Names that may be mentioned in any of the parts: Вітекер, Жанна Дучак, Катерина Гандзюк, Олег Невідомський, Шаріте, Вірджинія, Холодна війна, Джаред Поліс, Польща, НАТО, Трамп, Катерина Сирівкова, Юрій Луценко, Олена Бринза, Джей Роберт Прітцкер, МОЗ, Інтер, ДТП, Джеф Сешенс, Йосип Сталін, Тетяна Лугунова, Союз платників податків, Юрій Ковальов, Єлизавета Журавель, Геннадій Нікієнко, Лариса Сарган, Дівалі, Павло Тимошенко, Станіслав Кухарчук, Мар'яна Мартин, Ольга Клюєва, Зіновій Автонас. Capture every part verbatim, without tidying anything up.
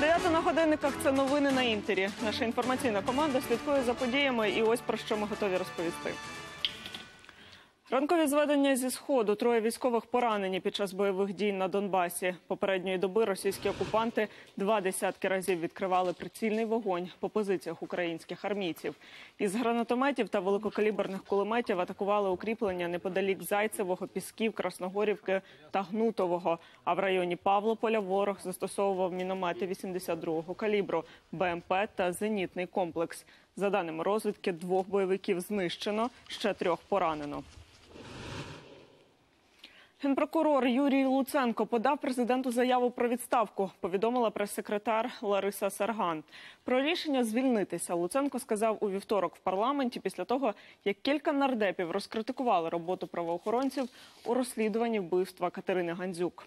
Дев'ята на годинниках – це новини на Інтері. Наша інформаційна команда слідкує за подіями, і ось про що ми готові розповісти. Ранкові зведення зі Сходу. Троє військових поранені під час бойових дій на Донбасі. Попередньої доби російські окупанти два десятки разів відкривали прицільний вогонь по позиціях українських армійців. Із гранатометів та великокаліберних кулеметів атакували укріплення неподалік Зайцевого, Пісків, Красногорівки та Гнутового. А в районі Павлополя ворог застосовував міномети вісімдесят другого калібру, БМП та зенітний комплекс. За даними розвідки, двох бойовиків знищено, ще трьох поранено. Генпрокурор Юрій Луценко подав президенту заяву про відставку, повідомила прес-секретар Лариса Сарган. Про рішення звільнитися Луценко сказав у вівторок в парламенті після того, як кілька нардепів розкритикували роботу правоохоронців у розслідуванні вбивства Катерини Гандзюк.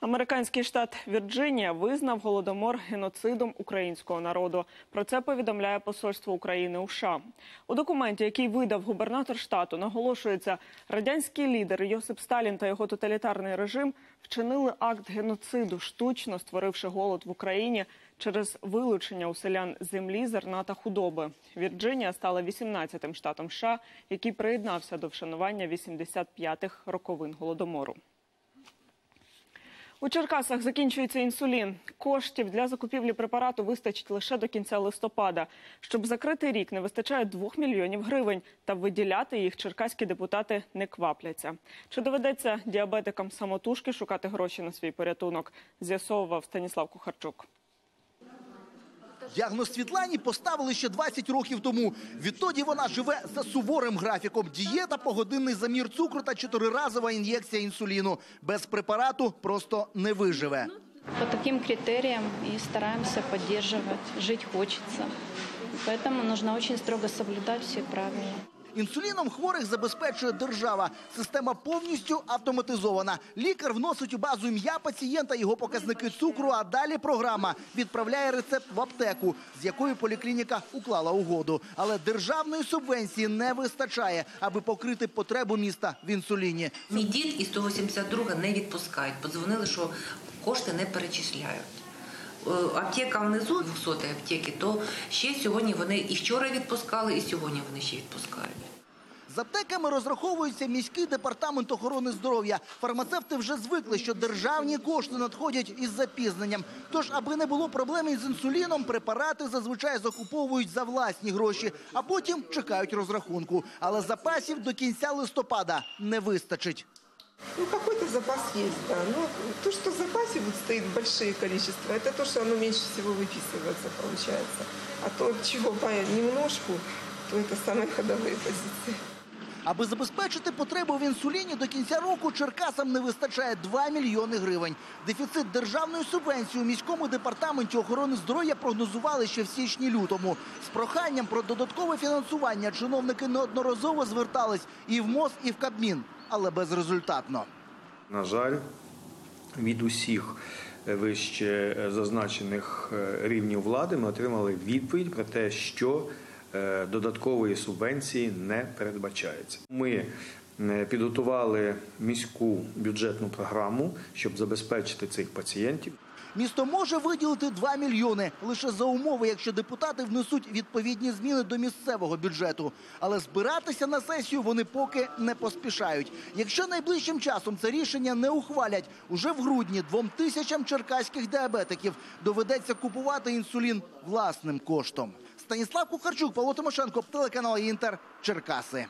Американський штат Вірджинія визнав Голодомор геноцидом українського народу. Про це повідомляє посольство України у США. У документі, який видав губернатор штату, наголошується, радянський лідер Йосип Сталін та його тоталітарний режим вчинили акт геноциду, штучно створивши голод в Україні через вилучення у селян землі, зерна та худоби. Вірджинія стала вісімнадцятим штатом США, який приєднався до вшанування вісімдесят п'ятих роковин Голодомору. У Черкасах закінчується інсулін. Коштів для закупівлі препарату вистачить лише до кінця листопада. Щоб закрити рік, не вистачає двох мільйонів гривень, та виділяти їх черкаські депутати не квапляться. Чи доведеться діабетикам самотужки шукати гроші на свій порятунок, з'ясовував Станіслав Кухарчук. Діагноз Світлані поставили ще двадцять років тому. Відтоді вона живе за суворим графіком. Дієта, погодинний замір цукру та чотириразова ін'єкція інсуліну. Без препарату просто не виживе. По таким критеріям і стараємося підтримувати. Жити хочеться. Тому потрібно дуже строго соблюдати всі правила. Інсуліном хворих забезпечує держава. Система повністю автоматизована. Лікар вносить у базу ім'я пацієнта, його показники цукру, а далі програма відправляє рецепт в аптеку, з якою поліклініка уклала угоду. Але державної субвенції не вистачає, аби покрити потребу міста в інсуліні. Мій дід із сто вісімдесят другого не відпускають. Подзвонили, що кошти не перечисляють. Аптека внизу, двохсотої аптеки, то ще сьогодні вони і вчора відпускали, і сьогодні вони ще відпускають. З аптеками розраховується міський департамент охорони здоров'я. Фармацевти вже звикли, що державні кошти надходять із запізненням. Тож, аби не було проблем із інсуліном, препарати зазвичай закуповують за власні гроші, а потім чекають розрахунку. Але запасів до кінця листопада не вистачить. Ну, какой-то запас есть, да, но то, что в запасе вот стоит большое количество, это то, что оно меньше всего выписывается, получается. А то, чего по немножку, то это самые ходовые позиции. Аби забезпечити потребу в інсуліні, до кінця року Черкасам не вистачає два мільйони гривень. Дефіцит державної субвенції у міському департаменті охорони здоров'я прогнозували ще в січні-лютому. З проханням про додаткове фінансування чиновники неодноразово звертались і в МОЗ, і в Кабмін. Але безрезультатно. На жаль, від усіх вище зазначених рівнів влади ми отримали відповідь про те, що додаткової субвенції не передбачається. Ми підготували міську бюджетну програму, щоб забезпечити цих пацієнтів. Місто може виділити два мільйони, лише за умови, якщо депутати внесуть відповідні зміни до місцевого бюджету. Але збиратися на сесію вони поки не поспішають. Якщо найближчим часом це рішення не ухвалять, уже в грудні двом тисячам черкаських діабетиків доведеться купувати інсулін власним коштом. Станіслав Кухарчук, Павло Тимошенко, телеканал «Інтер», Черкаси.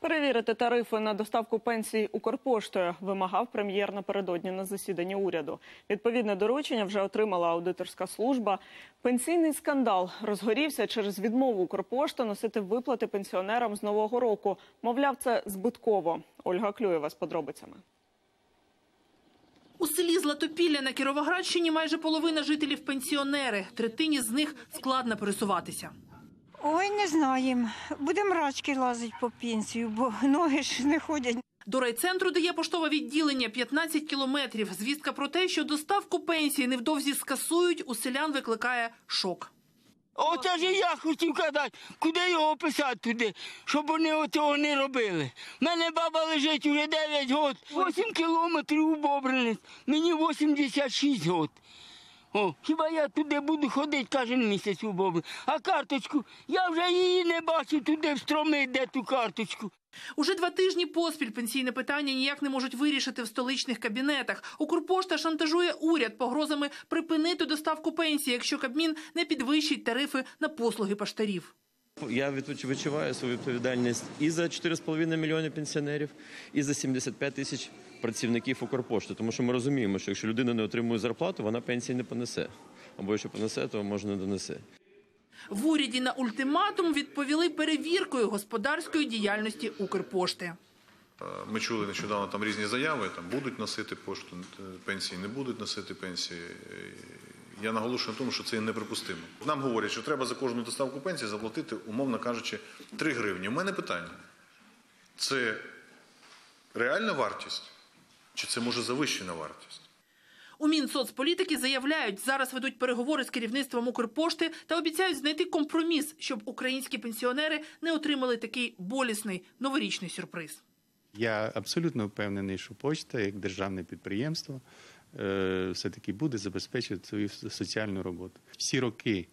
Перевірити тарифи на доставку пенсій Укрпоштою вимагав прем'єр напередодні на засіданні уряду. Відповідне доручення вже отримала аудиторська служба. Пенсійний скандал розгорівся через відмову Укрпошти носити виплати пенсіонерам з нового року. Мовляв, це збитково. Ольга Клюєва з подробицями. У селі Златопілля на Кіровоградщині майже половина жителів пенсіонери. Третині з них складно пересуватися. Ой, не знаємо. Будемо рачки лазити по пенсію, бо ноги ж не ходять. До райцентру, де є поштове відділення, п'ятнадцять кілометрів. Звістка про те, що доставку пенсії невдовзі скасують, у селян викликає шок. Оце ж і я хотів казати, куди його писати туди, щоб вони цього не робили. У мене баба лежить уже дев'ять років, вісім кілометрів у Бобринець, мені вісімдесят шість років. О, хіба я туди буду ходити кожен місяць у Бобринець? А карточку, я вже її не бачив туди встромити, де ту карточку. Уже два тижні поспіль пенсійне питання ніяк не можуть вирішити в столичних кабінетах. Укрпошта шантажує уряд погрозами припинити доставку пенсій, якщо Кабмін не підвищить тарифи на послуги поштарів. Я відчуваю свою відповідальність і за чотири з половиною мільйони пенсіонерів, і за сімдесят п'ять тисяч працівників Укрпошти. Тому що ми розуміємо, що якщо людина не отримує зарплату, вона пенсії не понесе. Або якщо понесе, то може не донесе. В уряді на ультиматум відповіли перевіркою господарської діяльності Укрпошти. Ми чули нещодавно там різні заяви, там будуть носити пошту, пенсії не будуть носити пенсії. Я наголошую на тому, що це неприпустимо. Нам говорять, що треба за кожну доставку пенсії заплатити, умовно кажучи, три гривні. У мене питання, це реальна вартість чи це може завищена вартість? У Мінсоцполітики заявляють, зараз ведуть переговори з керівництвом Укрпошти та обіцяють знайти компроміс, щоб українські пенсіонери не отримали такий болісний новорічний сюрприз. Я абсолютно впевнений, що пошта, як державне підприємство, все-таки буде забезпечувати свою соціальну роботу. Всі роки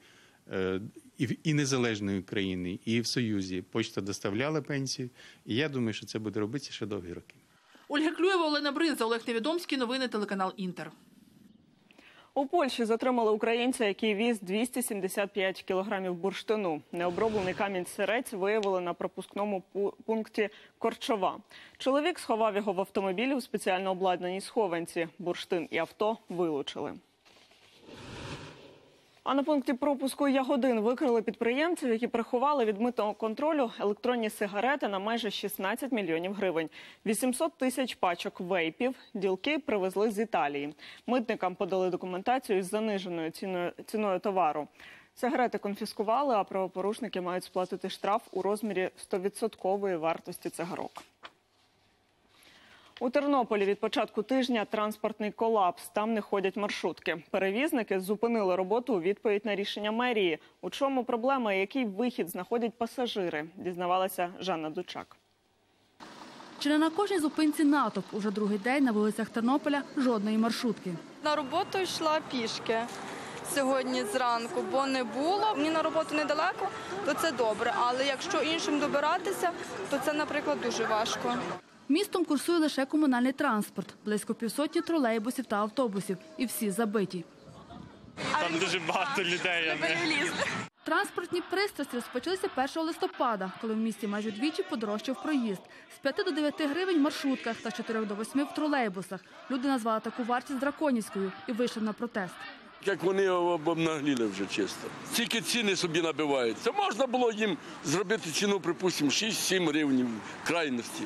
і незалежної України, і в Союзі пошта доставляла пенсії, і я думаю, що це буде робитися ще довгі роки. Ольга Клюєва, Олена Бринза, Олег Невідомський, новини, телеканал «Інтер». У Польщі затримали українця, який віз двісті сімдесят п'ять кілограмів бурштину. Необроблений камінь-сирець виявили на пропускному пункті Корчова. Чоловік сховав його в автомобілі у спеціально обладнаній схованці. Бурштин і авто вилучили. А на пункті пропуску Ягодин викрили підприємців, які приховали від митного контролю електронні сигарети на майже шістнадцять мільйонів гривень. вісімсот тисяч пачок вейпів ділки привезли з Італії. Митникам подали документацію із заниженою ціною товару. Сигарети конфіскували, а правопорушники мають сплатити штраф у розмірі сто відсотків вартості цигарок. У Тернополі від початку тижня транспортний колапс. Там не ходять маршрутки. Перевізники зупинили роботу у відповідь на рішення мерії. У чому проблема і який вихід знаходять пасажири, дізнавалася Жанна Дучак. Чи не на кожній зупинці натовп? Уже другий день на вулицях Тернополя жодної маршрутки. На роботу йшла пішки сьогодні зранку, бо не було. Мені на роботу недалеко, то це добре, але якщо іншим добиратися, то це, наприклад, дуже важко. Містом курсує лише комунальний транспорт. Близько півсотні тролейбусів та автобусів. І всі забиті. Там дуже багато людей. Транспортні пристрасті розпочалися першого листопада, коли в місті майже вдвічі подорожчав проїзд. З п'яти до дев'яти гривень в маршрутках та з чотирьох до восьми в тролейбусах. Люди назвали таку вартість драконівською і вийшли на протест. Як вони обнагліли вже чисто. Тільки ціни собі набиваються. Можна було їм зробити ціну, припустимо, шість-сім гривень крайності.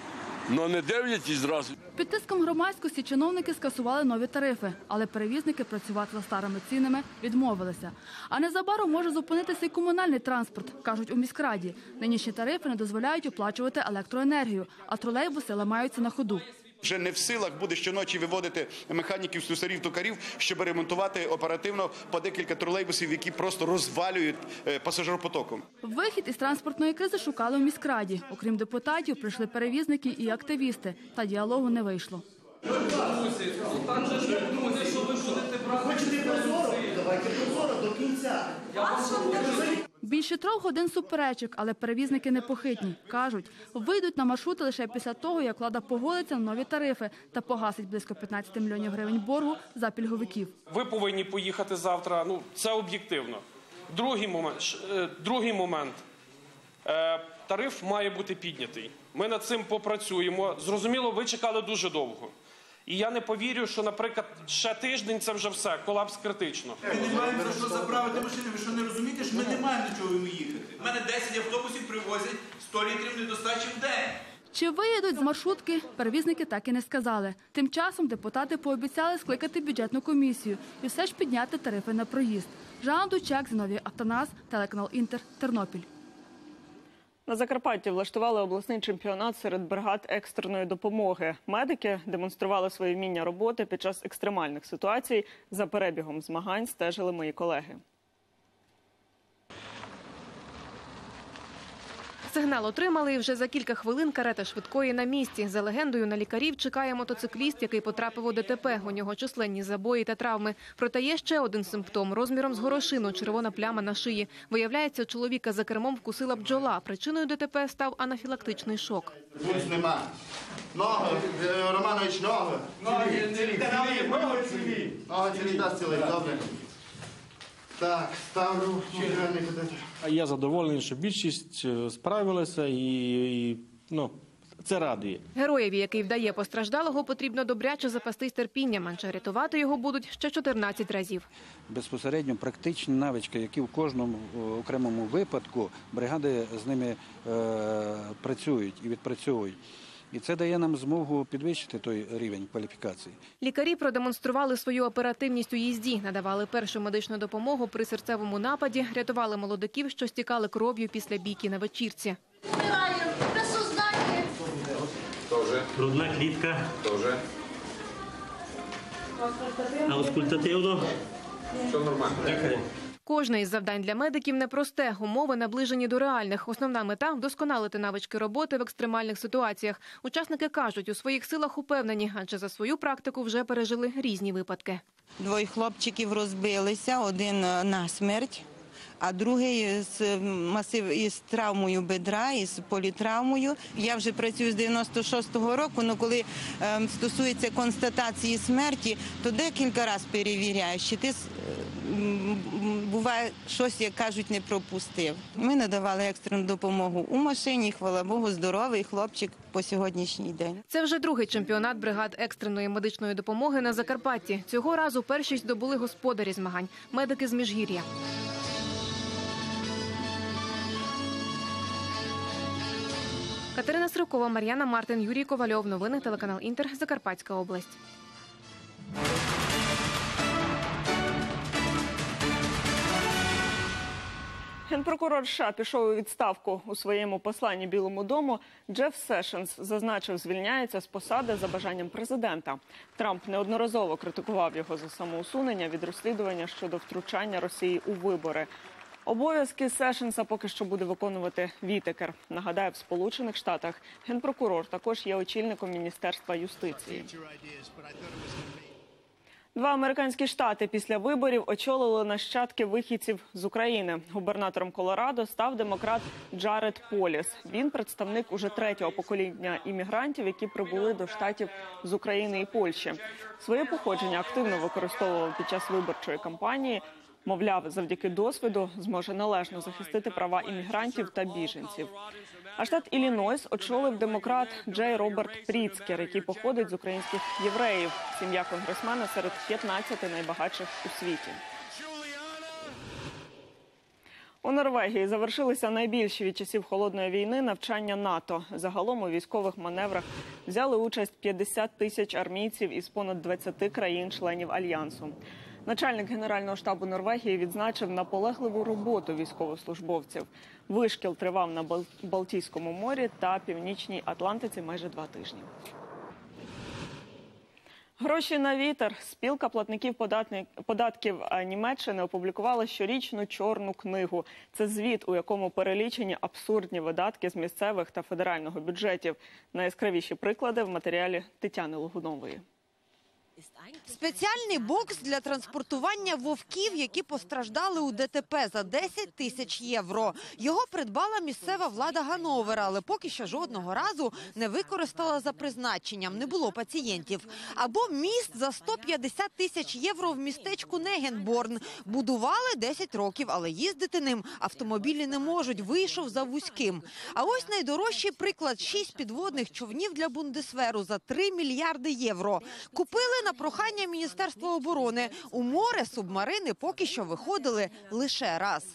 Ну, не дев'ять і зразу. Під тиском громадськості чиновники скасували нові тарифи, але перевізники працювати за старими цінами відмовилися. А незабаром може зупинитися і комунальний транспорт, кажуть у міськраді. Нинішні тарифи не дозволяють оплачувати електроенергію, а тролейбуси ламаються на ходу. Вже не в силах буде щоночі виводити механіків, слюсарів, токарів, щоб ремонтувати оперативно по декілька тролейбусів, які просто розвалюють пасажиропотоком. Вихід із транспортної кризи шукали у міськраді. Окрім депутатів, прийшли перевізники і активісти. Та діалогу не вийшло. Там же ж друзі, що ви будете брати? Хочете прозоро? Давайте прозоро до кінця. Більше трьох годин суперечок, але перевізники непохитні. Кажуть, вийдуть на маршрути лише після того, як влада погодиться на нові тарифи та погасить близько п'ятнадцяти мільйонів гривень боргу за пільговиків. Ви повинні поїхати завтра, ну це об'єктивно. Другий момент, другий момент. Тариф має бути піднятий. Ми над цим попрацюємо. Зрозуміло, ви чекали дуже довго. І я не повірю, що, наприклад, ще тиждень – це вже все, колапс критично. Ми не маємо за що заправити машини, ви що не розумієте, що ми не маємо до чого їхати. У мене десять автобусів привозять, сто літрів недостачі в день. Чи виїдуть з маршрутки, перевізники так і не сказали. Тим часом депутати пообіцяли скликати бюджетну комісію і все ж підняти тарифи на проїзд. Жанна Дучак, Зіновій Автонас, телеканал «Інтер», Тернопіль. На Закарпатті влаштували обласний чемпіонат серед бригад екстреної допомоги. Медики демонстрували свої вміння роботи під час екстремальних ситуацій. За перебігом змагань стежили мої колеги. Сигнал отримали, і вже за кілька хвилин карета швидкої на місці. За легендою, на лікарів чекає мотоцикліст, який потрапив у Де Те Пе. У нього численні забої та травми. Проте є ще один симптом – розміром з горошину, червона пляма на шиї. Виявляється, чоловіка за кермом вкусила бджола. Причиною Де Те Пе став анафілактичний шок. Пульс нема. Ноги, Романович, ноги. Ноги, цілі, цілі, ноги цілі. Ноги цілі, та цілі, добре. Так, ставлю червоний катетер. Я задоволений, що більшість справилася і, ну, це радує. Героєві, який вдає постраждалого, потрібно добряче запастись терпінням, адже рятувати його будуть ще чотирнадцять разів. Безпосередньо практичні навички, які в кожному окремому випадку бригади з ними е, працюють і відпрацьовують. І це дає нам змогу підвищити той рівень кваліфікації. Лікарі продемонстрували свою оперативність у їзді, надавали першу медичну допомогу при серцевому нападі, рятували молодиків, що стікали кров'ю після бійки на вечірці. Вмираємо, без сознання. Грудна клітка. Аускультативно. Все нормально. Дякую. Кожне із завдань для медиків непросте. Умови наближені до реальних. Основна мета – вдосконалити навички роботи в екстремальних ситуаціях. Учасники кажуть, у своїх силах упевнені, адже за свою практику вже пережили різні випадки. Двоє хлопчиків розбилися, один насмерть, а другий з масив із травмою бедра, із політравмою. Я вже працюю з дев'яносто шостого року, але коли е, стосується констатації смерті, то декілька разів перевіряєш, чи ти, буває, щось, як кажуть, не пропустив. Ми надавали екстрену допомогу у машині, хвала Богу, здоровий хлопчик по сьогоднішній день. Це вже другий чемпіонат бригад екстреної медичної допомоги на Закарпатті. Цього разу першість здобули господарі змагань – медики з Міжгір'я. Катерина Сирівкова, Мар'яна Мартин, Юрій Ковальов. Новини телеканал «Інтер», Закарпатська область. Генпрокурор США пішов у відставку. У своєму посланні Білому дому Джеф Сешенс зазначив, звільняється з посади за бажанням президента. Трамп неодноразово критикував його за самоусунення від розслідування щодо втручання Росії у вибори. Обов'язки Сешенса поки що буде виконувати Вітекер. Нагадаю, в Сполучених Штатах генпрокурор також є очільником Міністерства юстиції. Два американські штати після виборів очолили нащадки вихідців з України. Губернатором Колорадо став демократ Джаред Поліс. Він представник уже третього покоління іммігрантів, які прибули до штатів з України і Польщі. Своє походження активно використовував під час виборчої кампанії. Мовляв, завдяки досвіду зможе належно захистити права іммігрантів та біженців. А штат Іллінойс очолив демократ Джей Роберт Прітцкер, який походить з українських євреїв. Сім'я конгресмена серед п'ятнадцяти найбагатших у світі. У Норвегії завершилися найбільші від часів Холодної війни навчання НАТО. Загалом у військових маневрах взяли участь п'ятдесят тисяч армійців із понад двадцяти країн-членів Альянсу. Начальник Генерального штабу Норвегії відзначив наполегливу роботу військовослужбовців. Вишкіл тривав на Балтійському морі та Північній Атлантиці майже два тижні. Гроші на вітер. Спілка платників податків Німеччини опублікувала щорічну «Чорну книгу». Це звіт, у якому перелічені абсурдні видатки з місцевих та федерального бюджетів. Найяскравіші приклади в матеріалі Тетяни Лугунової. Спеціальний бокс для транспортування вовків, які постраждали у Де Те Пе за десять тисяч євро. Його придбала місцева влада Ганновера, але поки що жодного разу не використала за призначенням, не було пацієнтів. Або міст за сто п'ятдесят тисяч євро в містечку Негенборн. Будували десять років, але їздити ним автомобілі не можуть, вийшов за вузьким. А ось найдорожчий приклад – шість підводних човнів для Бундесверу за три мільярди євро. Купили на прохання Міністерства оборони. У море субмарини поки що виходили лише раз.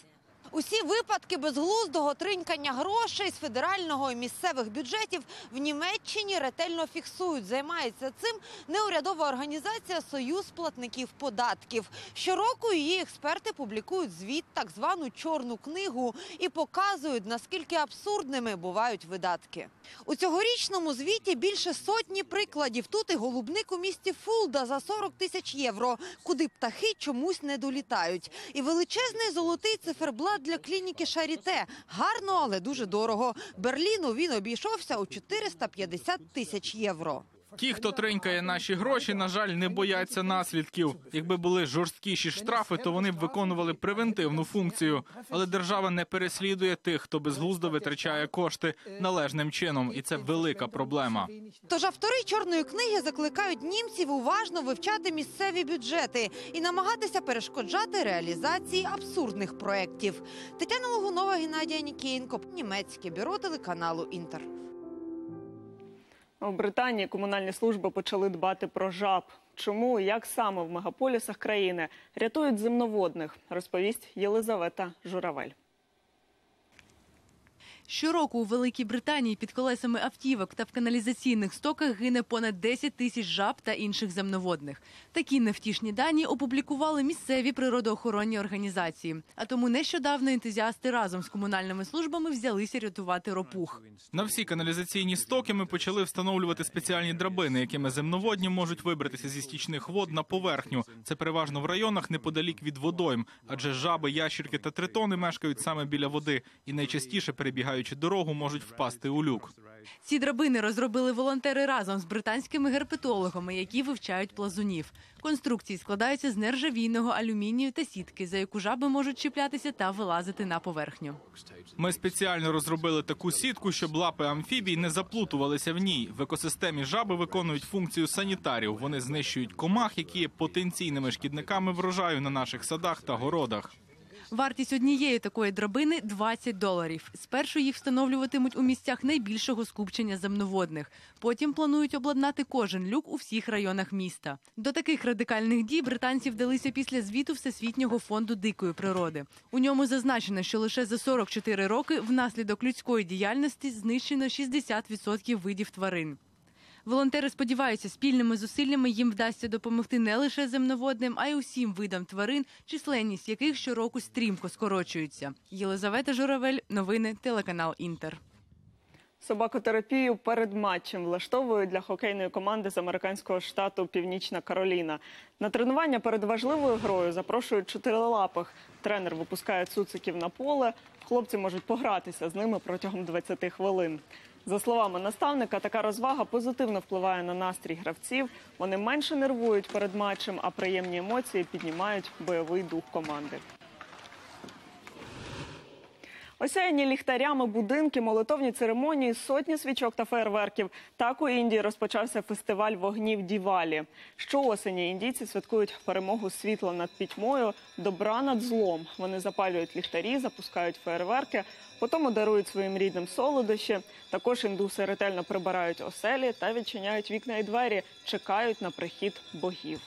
Усі випадки безглуздого тринькання грошей з федерального і місцевих бюджетів в Німеччині ретельно фіксують. Займається цим неурядова організація «Союз платників податків». Щороку її експерти публікують звіт, так звану «Чорну книгу», і показують, наскільки абсурдними бувають видатки. У цьогорічному звіті більше сотні прикладів. Тут і голубник у місті Фулда за сорок тисяч євро, куди птахи чомусь не долітають. І величезний золотий циферблат ремонт для клініки Шаріте. Гарно, але дуже дорого. Берліну він обійшовся у чотириста п'ятдесят тисяч євро. Ті, хто тринькає наші гроші, на жаль, не бояться наслідків. Якби були жорсткіші штрафи, то вони б виконували превентивну функцію. Але держава не переслідує тих, хто безглуздо витрачає кошти належним чином. І це велика проблема. Тож автори «Чорної книги» закликають німців уважно вивчати місцеві бюджети і намагатися перешкоджати реалізації абсурдних проєктів. Тетяна Лугунова, Геннадій Нікієнко, німецьке бюро телеканалу «Інтер». У Британії комунальні служби почали дбати про жаб. Чому і як саме в мегаполісах країни рятують земноводних, розповість Єлизавета Журавель. Щороку у Великій Британії під колесами автівок та в каналізаційних стоках гине понад десять тисяч жаб та інших земноводних. Такі невтішні дані опублікували місцеві природоохоронні організації. А тому нещодавно ентузіасти разом з комунальними службами взялися рятувати ропух. На всі каналізаційні стоки ми почали встановлювати спеціальні драбини, якими земноводні можуть вибратися зі стічних вод на поверхню. Це переважно в районах неподалік від водойм, адже жаби, ящерки та тритони мешкають саме біля води і найчастіше перебігають чи дорогу, можуть впасти у люк. Ці драбини розробили волонтери разом з британськими герпетологами, які вивчають плазунів. Конструкції складаються з нержавійного алюмінію та сітки, за яку жаби можуть чіплятися та вилазити на поверхню. Ми спеціально розробили таку сітку, щоб лапи амфібій не заплутувалися в ній. В екосистемі жаби виконують функцію санітарів. Вони знищують комах, які є потенційними шкідниками врожаю на наших садах та городах. Вартість однієї такої драбини – двадцять доларів. Спершу їх встановлюватимуть у місцях найбільшого скупчення земноводних. Потім планують обладнати кожен люк у всіх районах міста. До таких радикальних дій британці вдалися після звіту Всесвітнього фонду дикої природи. У ньому зазначено, що лише за сорок чотири роки внаслідок людської діяльності знищено шістдесят відсотків видів тварин. Волонтери сподіваються, спільними зусиллями їм вдасться допомогти не лише земноводним, а й усім видам тварин, численність яких щороку стрімко скорочується. Єлизавета Журавель, новини, телеканал «Інтер». Собакотерапію перед матчем влаштовують для хокейної команди з американського штату Північна Кароліна. На тренування перед важливою грою запрошують чотирилапих. Тренер випускає цуциків на поле, хлопці можуть погратися з ними протягом двадцяти хвилин. За словами наставника, така розвага позитивно впливає на настрій гравців. Вони менше нервують перед матчем, а приємні емоції піднімають бойовий дух команди. Осяяні ліхтарями будинки, молитовні церемонії, сотні свічок та феєрверків. Так у Індії розпочався фестиваль вогнів Дівалі. Щоосені індійці святкують перемогу світла над пітьмою, добра над злом. Вони запалюють ліхтарі, запускають феєрверки, потім дарують своїм рідним солодощі. Також індуси ретельно прибирають оселі та відчиняють вікна і двері, чекають на прихід богів.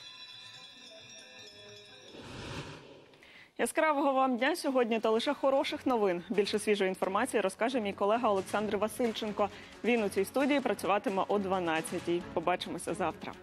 Яскравого вам дня сьогодні та лише хороших новин. Більше свіжої інформації розкаже мій колега Олександр Васильченко. Він у цій студії працюватиме о дванадцятій. Побачимося завтра.